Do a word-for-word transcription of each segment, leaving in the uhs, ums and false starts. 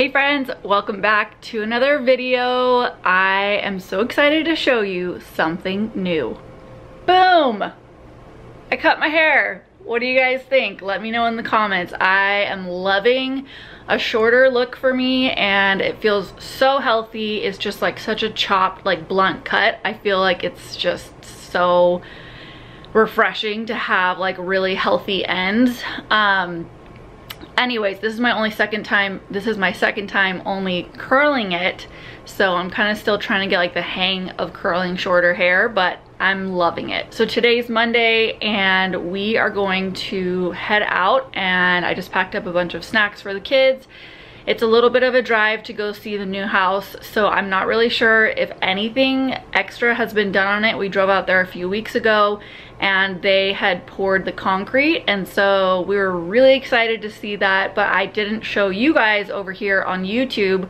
Hey friends, welcome back to another video. I am so excited to show you something new. Boom! I cut my hair. What do you guys think? Let me know in the comments. I am loving a shorter look for me and it feels so healthy. It's just like such a chopped, like blunt cut. I feel like it's just so refreshing to have like really healthy ends. Um, anyways, this is my only second time, this is my second time only curling it. So I'm kind of still trying to get like the hang of curling shorter hair, but I'm loving it. So today's Monday and we are going to head out and I just packed up a bunch of snacks for the kids. It's a little bit of a drive to go see the new house, so I'm not really sure if anything extra has been done on it. We drove out there a few weeks ago and they had poured the concrete, and so we were really excited to see that, but I didn't show you guys over here on YouTube.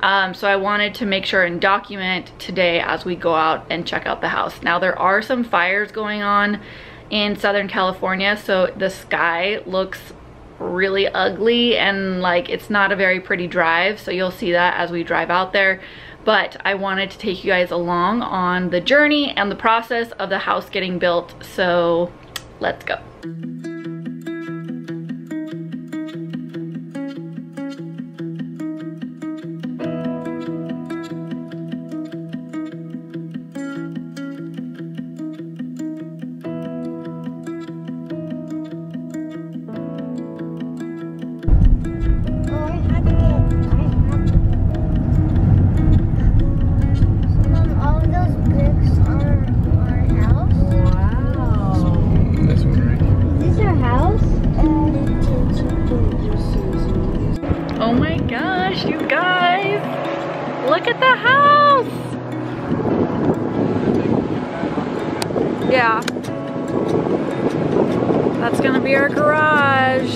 Um, so I wanted to make sure and document today as we go out and check out the house. Now there are some fires going on in Southern California, so the sky looks really ugly and like it's not a very pretty drive. So you'll see that as we drive out there. But I wanted to take you guys along on the journey and the process of the house getting built. So let's go. Yeah, that's gonna be our garage.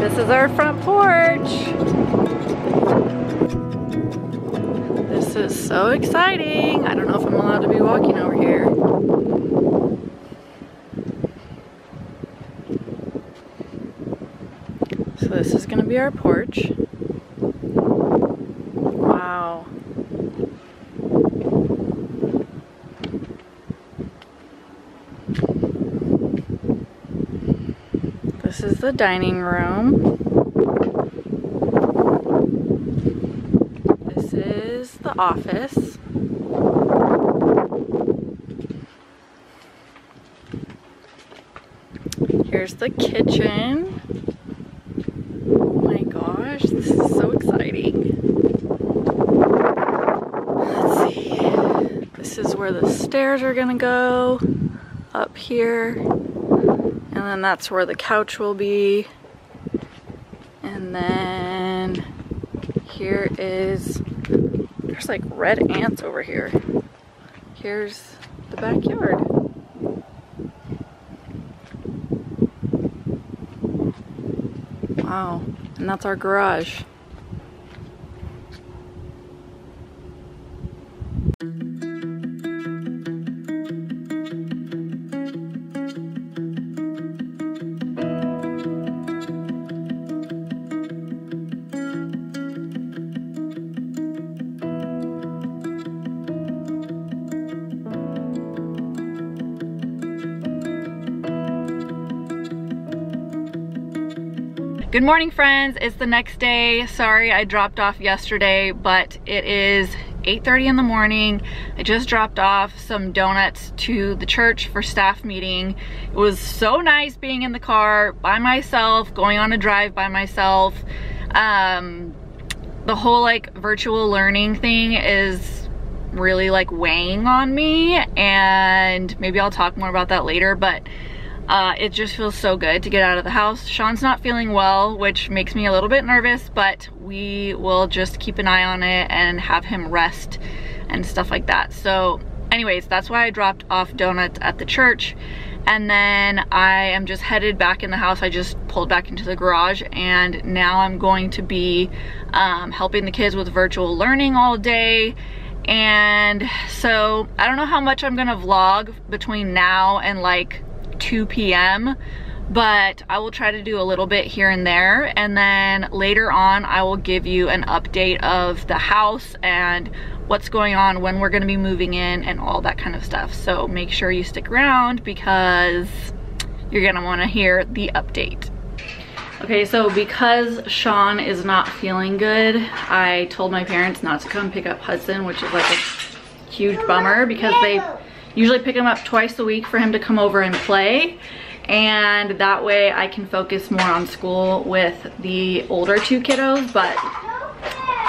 This is our front porch. This is so exciting. I don't know if I'm allowed to be walking over here. So this is gonna be our porch. Wow. This is the dining room. This is the office. Here's the kitchen. Oh my gosh, this is so exciting. Let's see. This is where the stairs are gonna go, up here. And then that's where the couch will be. And then here is, there's like red ants over here. Here's the backyard. Wow, and that's our garage. Good morning friends, it's the next day. Sorry I dropped off yesterday, but it is eight thirty in the morning. I just dropped off some donuts to the church for staff meeting. It was so nice being in the car by myself, going on a drive by myself. Um, the whole like virtual learning thing is really like weighing on me, and maybe I'll talk more about that later, but Uh, it just feels so good to get out of the house. Sean's not feeling well, which makes me a little bit nervous, but we will just keep an eye on it and have him rest and stuff like that. So anyways, that's why I dropped off donuts at the church. And then I am just headed back in the house. I just pulled back into the garage and now I'm going to be um, helping the kids with virtual learning all day. And so I don't know how much I'm gonna vlog between now and like two p m but I will try to do a little bit here and there, and then later on I will give you an update of the house and what's going on, when we're gonna be moving in and all that kind of stuff. So make sure you stick around because you're gonna wanna hear the update. Okay, so because Sean is not feeling good, I told my parents not to come pick up Hudson, which is like a huge bummer because they usually pick him up twice a week for him to come over and play. And that way I can focus more on school with the older two kiddos, but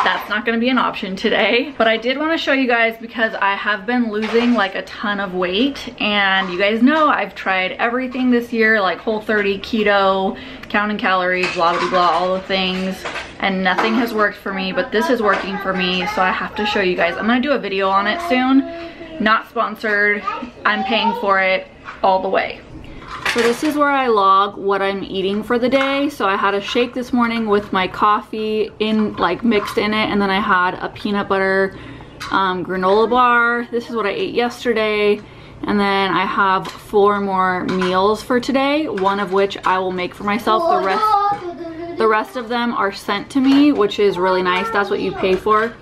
that's not gonna be an option today. But I did wanna show you guys because I have been losing like a ton of weight, and you guys know I've tried everything this year, like Whole thirty, keto, counting calories, blah, blah, blah, all the things, and nothing has worked for me, but this is working for me, so I have to show you guys. I'm gonna do a video on it soon. Not sponsored, I'm paying for it all the way. So this is where I log what I'm eating for the day. So I had a shake this morning with my coffee in like mixed in it, and then I had a peanut butter um, granola bar. This is what I ate yesterday, and then I have four more meals for today, one of which I will make for myself. The rest, the rest of them are sent to me, which is really nice. That's what you pay for.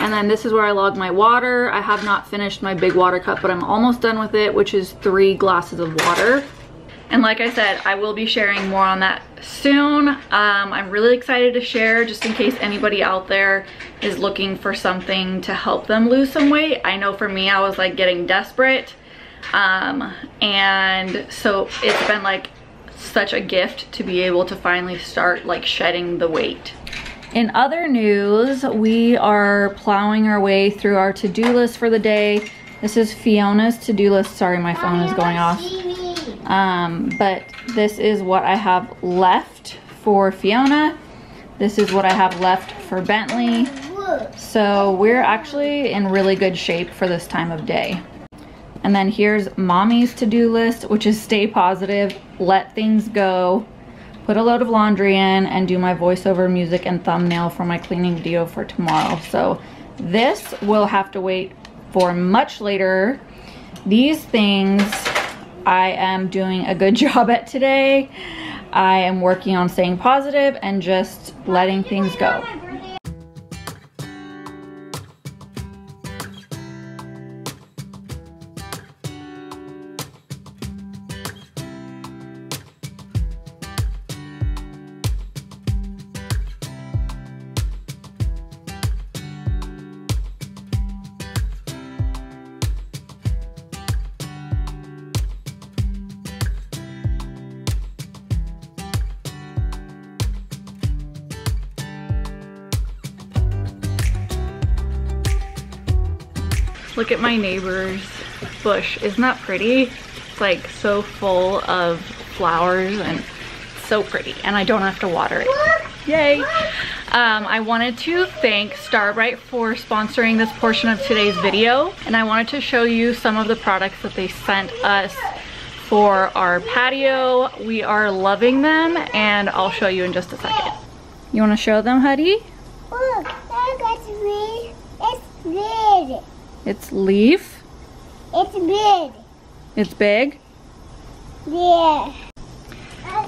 And then this is where I log my water. I have not finished my big water cup, but I'm almost done with it, which is three glasses of water. And like I said, I will be sharing more on that soon. Um, I'm really excited to share just in case anybody out there is looking for something to help them lose some weight. I know for me, I was like getting desperate. Um, and so it's been like such a gift to be able to finally start like shedding the weight. In other news, we are plowing our way through our to-do list for the day. This is Fiona's to-do list. Sorry, my phone is going off. Um, but this is what I have left for Fiona. This is what I have left for Bentley. So we're actually in really good shape for this time of day. And then here's mommy's to-do list, which is stay positive, let things go, put a load of laundry in, and do my voiceover music and thumbnail for my cleaning video for tomorrow. So this will have to wait for much later. These things I am doing a good job at today. I am working on staying positive and just letting things go. Look at my neighbor's bush. Isn't that pretty? It's like so full of flowers and so pretty, and I don't have to water it. Yay. Um, I wanted to thank Starbright for sponsoring this portion of today's video, and I wanted to show you some of the products that they sent us for our patio. We are loving them, and I'll show you in just a second. You wanna show them, honey? Look, that's me. It's red. It's leaf. It's big. It's big? Yeah.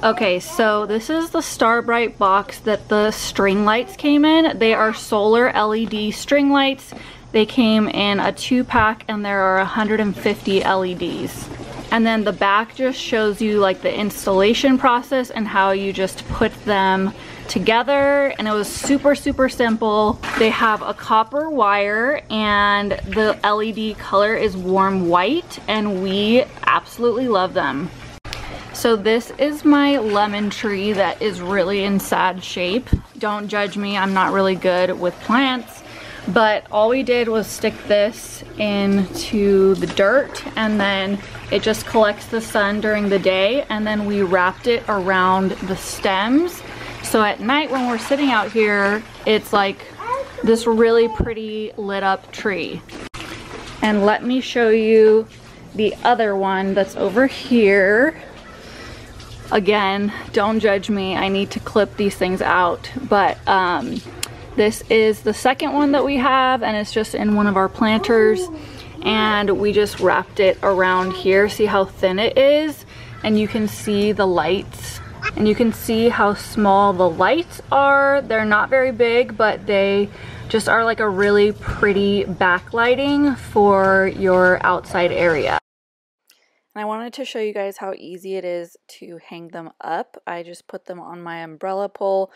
Okay, so this is the Starbright box that the string lights came in. They are solar L E D string lights. They came in a two pack, and there are one hundred fifty L E Ds. And then the back just shows you like the installation process and how you just put them together, and it was super super simple. They have a copper wire, and the L E D color is warm white, and we absolutely love them. So this is my lemon tree that is really in sad shape. Don't judge me, I'm not really good with plants, but all we did was stick this into the dirt, and then it just collects the sun during the day, and then we wrapped it around the stems. So at night when we're sitting out here, it's like this really pretty lit up tree. And let me show you the other one that's over here. Again, don't judge me, I need to clip these things out, but um, this is the second one that we have, and it's just in one of our planters, and we just wrapped it around here. See how thin it is? and you can see the lights. And you can see how small the lights are. They're not very big, but they just are like a really pretty backlighting for your outside area. And I wanted to show you guys how easy it is to hang them up. I just put them on my umbrella pole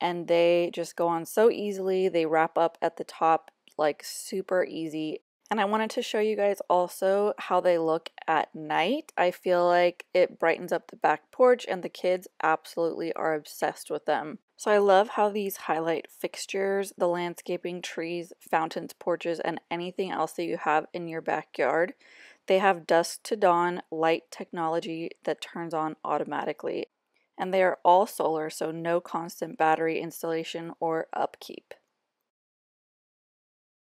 and they just go on so easily. They wrap up at the top like super easy. And I wanted to show you guys also how they look at night. I feel like it brightens up the back porch and the kids absolutely are obsessed with them. So I love how these highlight fixtures, the landscaping, trees, fountains, porches, and anything else that you have in your backyard. They have dusk to dawn light technology that turns on automatically. And they are all solar, so no constant battery installation or upkeep.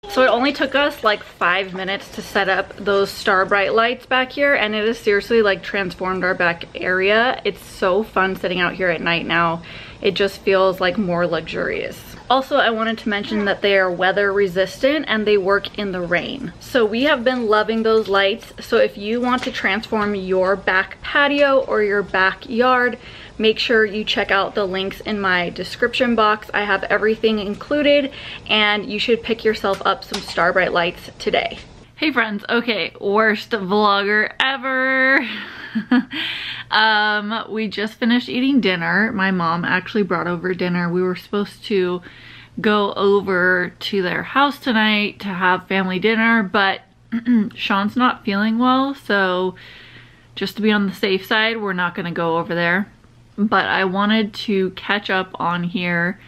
So it only took us like five minutes to set up those Starbright lights back here, and it has seriously like transformed our back area. It's so fun sitting out here at night now. It just feels like more luxurious. Also, I wanted to mention that they are weather resistant and they work in the rain. So we have been loving those lights. So if you want to transform your back patio or your backyard, make sure you check out the links in my description box. I have everything included, and you should pick yourself up some Starbright lights today. Hey friends, okay, worst vlogger ever. um, we just finished eating dinner. My mom actually brought over dinner. We were supposed to go over to their house tonight to have family dinner, but Sean's not feeling well, so just to be on the safe side, we're not gonna go over there. But I wanted to catch up on here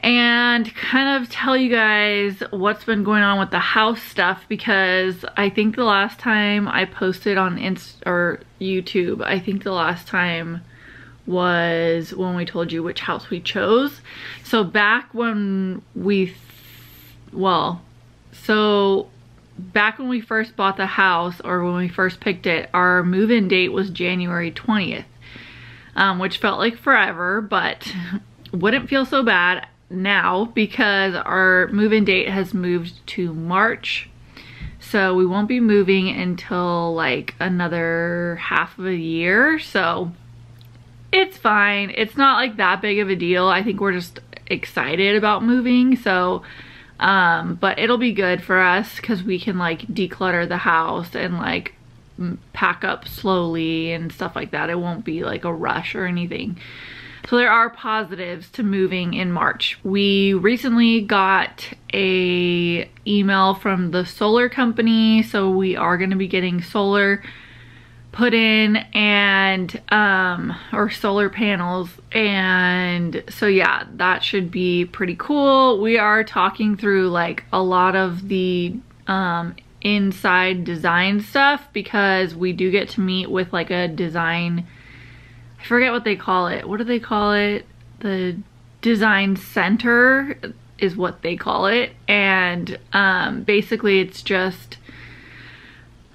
and kind of tell you guys what's been going on with the house stuff, because I think the last time I posted on Inst or YouTube, I think the last time was when we told you which house we chose. So back when we, well, so back when we first bought the house, or when we first picked it, our move-in date was January twentieth. Um, which felt like forever, but wouldn't feel so bad now because our move-in date has moved to March. So we won't be moving until like another half of a year. So it's fine. It's not like that big of a deal. I think we're just excited about moving. So, um, but it'll be good for us because we can like declutter the house and like pack up slowly and stuff like that. It won't be like a rush or anything. So there are positives to moving in March. We recently got a email from the solar company, so we are going to be getting solar put in and um or solar panels, and so yeah, that should be pretty cool. We are talking through like a lot of the um inside design stuff because we do get to meet with like a design, I forget what they call it. What do they call it? The design center is what they call it. And um, basically it's just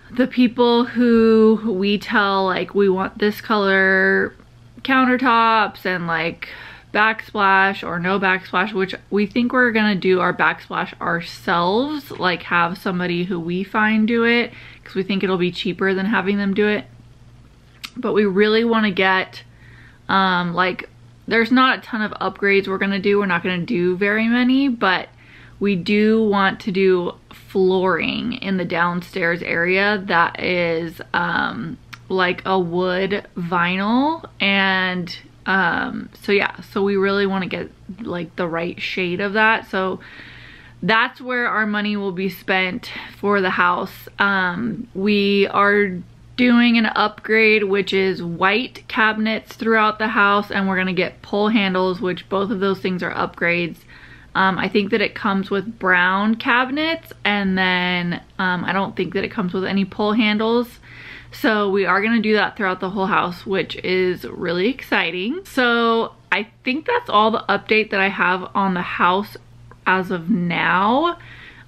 the people who we tell like we want this color countertops and like backsplash or no backsplash, which we think we're gonna do our backsplash ourselves, like have somebody who we find do it because we think it'll be cheaper than having them do it. But we really want to get um like, there's not a ton of upgrades we're gonna do. We're not gonna do very many, but we do want to do flooring in the downstairs area that is um like a wood vinyl, and um so yeah, so we really want to get like the right shade of that. So that's where our money will be spent for the house. Um we are doing an upgrade, which is white cabinets throughout the house, and we're going to get pull handles, which both of those things are upgrades. um I think that it comes with brown cabinets, and then um I don't think that it comes with any pull handles. So we are going to do that throughout the whole house, which is really exciting. So I think that's all the update that I have on the house as of now.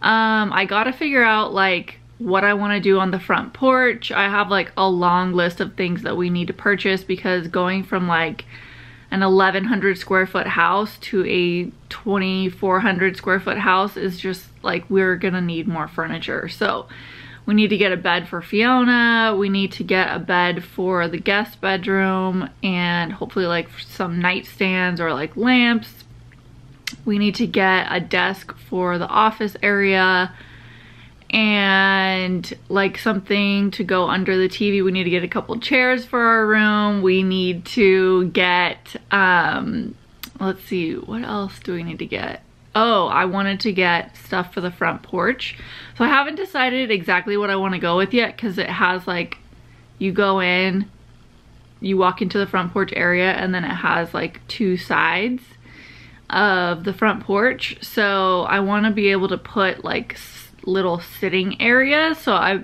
Um, I got to figure out like what I want to do on the front porch. I have like a long list of things that we need to purchase because going from like an eleven hundred square foot house to a twenty-four hundred square foot house is just like, we're going to need more furniture. So We need to get a bed for Fiona. We need to get a bed for the guest bedroom and hopefully like some nightstands or like lamps. We need to get a desk for the office area and like something to go under the T V. We need to get a couple chairs for our room. We need to get, um, let's see, what else do we need to get? Oh, I wanted to get stuff for the front porch. So I haven't decided exactly what I want to go with yet, because it has like, you go in, you walk into the front porch area, and then it has like two sides of the front porch. So I want to be able to put like little sitting areas. So I,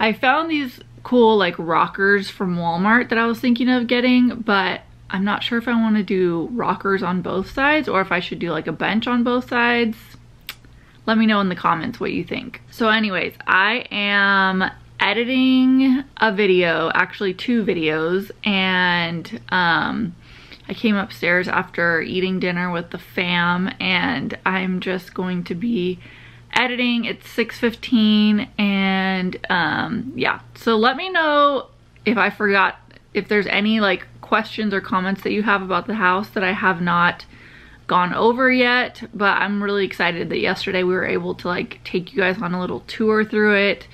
I found these cool like rockers from Walmart that I was thinking of getting, but I'm not sure if I want to do rockers on both sides or if I should do like a bench on both sides. Let me know in the comments what you think. So anyways, I am editing a video, actually two videos, and um, I came upstairs after eating dinner with the fam and I'm just going to be editing. It's six fifteen and um, yeah. So let me know if I forgot, if there's any like questions or comments that you have about the house that I have not gone over yet, but I'm really excited that yesterday we were able to like take you guys on a little tour through it,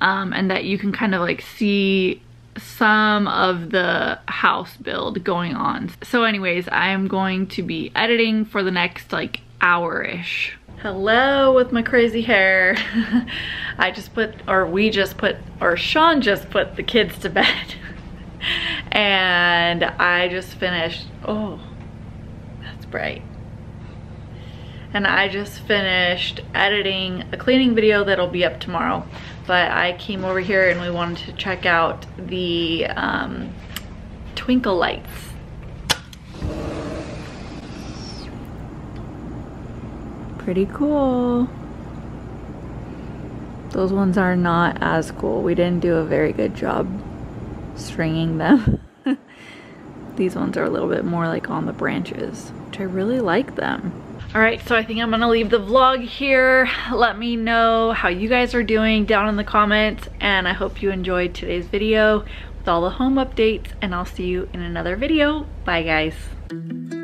um, and that you can kind of like see some of the house build going on. So anyways, I am going to be editing for the next like hour-ish. Hello with my crazy hair. I just put, or we just put, or Sean just put the kids to bed. And I just finished, oh, that's bright. And I just finished editing a cleaning video that'll be up tomorrow. But I came over here and we wanted to check out the um, twinkle lights. Pretty cool. Those ones are not as cool. We didn't do a very good job stringing them. These ones are a little bit more like on the branches, which I really like them. All right, so I think I'm gonna leave the vlog here. Let me know how you guys are doing down in the comments, and I hope you enjoyed today's video with all the home updates, and I'll see you in another video. Bye guys.